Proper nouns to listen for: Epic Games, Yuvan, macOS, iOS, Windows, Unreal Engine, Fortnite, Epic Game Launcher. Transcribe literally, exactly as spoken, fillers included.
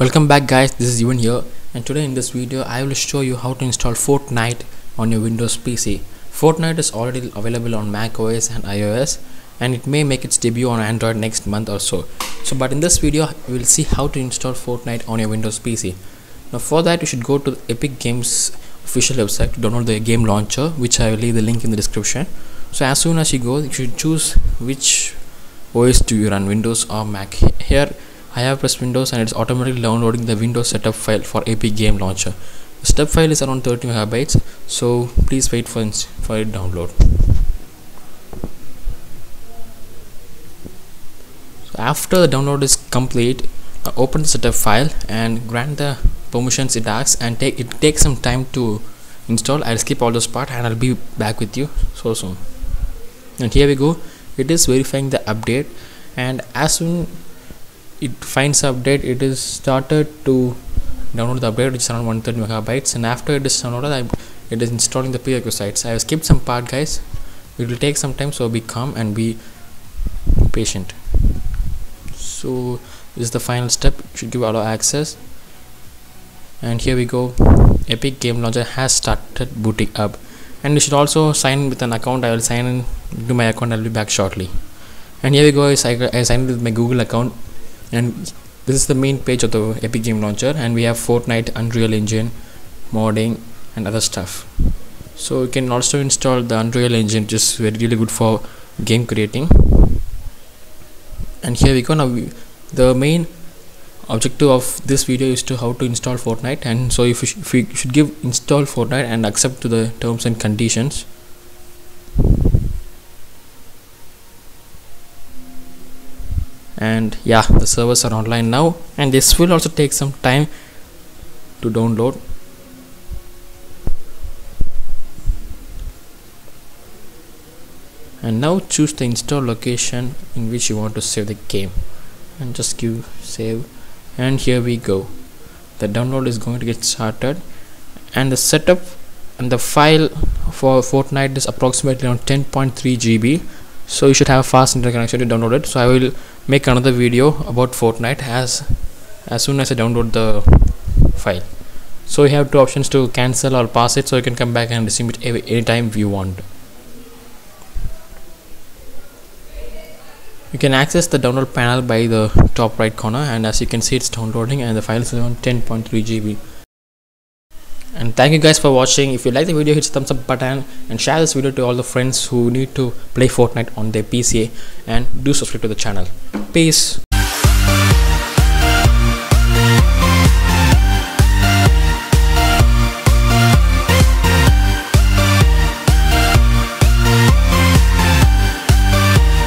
Welcome back guys, this is Yuvan here, and today in this video I will show you how to install Fortnite on your Windows P C. Fortnite is already available on macOS and iOS, and it may make its debut on Android next month or so. So but in this video you will see how to install Fortnite on your Windows P C. Now for that you should go to Epic Games official website to download the game launcher, which I will leave the link in the description. So as soon as you go, you should choose which O S do you run, Windows or Mac. Here I have pressed Windows and it's automatically downloading the Windows setup file for Epic Game Launcher. The setup file is around thirty megabytes, so please wait for, for it to download. So after the download is complete, uh, open the setup file and grant the permissions it asks, and take it takes some time to install. I'll skip all those part and I'll be back with you so soon. And here we go. It is verifying the update, and as soon it finds update, it is started to download the update, which is around one hundred thirty megabytes, and after it is downloaded, it is installing the prerequisites. I have skipped some part guys, it will take some time, so be calm and be patient. So this is the final step, it should give allow access, and here we go. Epic Game Launcher has started booting up, and you should also sign in with an account. I will sign in to my account, I will be back shortly. And here we go, I signed in with my Google account, and this is the main page of the Epic Game Launcher, and we have Fortnite, Unreal Engine, modding and other stuff. So you can also install the Unreal Engine, which is really good for game creating. And here we go. Now we, the main objective of this video is to how to install Fortnite, and so if you, sh if you should give install Fortnite and accept to the terms and conditions. And yeah, the servers are online now, and this will also take some time to download. And now choose the install location in which you want to save the game, and just give save, and here we go. The download is going to get started, and the setup and the file for Fortnite is approximately around ten point three gigabytes. So you should have fast internet connection to download it. So I will make another video about Fortnite as as soon as I download the file. So you have two options to cancel or pass it, so you can come back and resume it every, anytime you want. You can access the download panel by the top right corner, and as you can see it's downloading, and the file is around ten point three gigabytes. And thank you guys for watching. If you like the video, hit the thumbs up button and share this video to all the friends who need to play Fortnite on their P C, and do subscribe to the channel. Peace.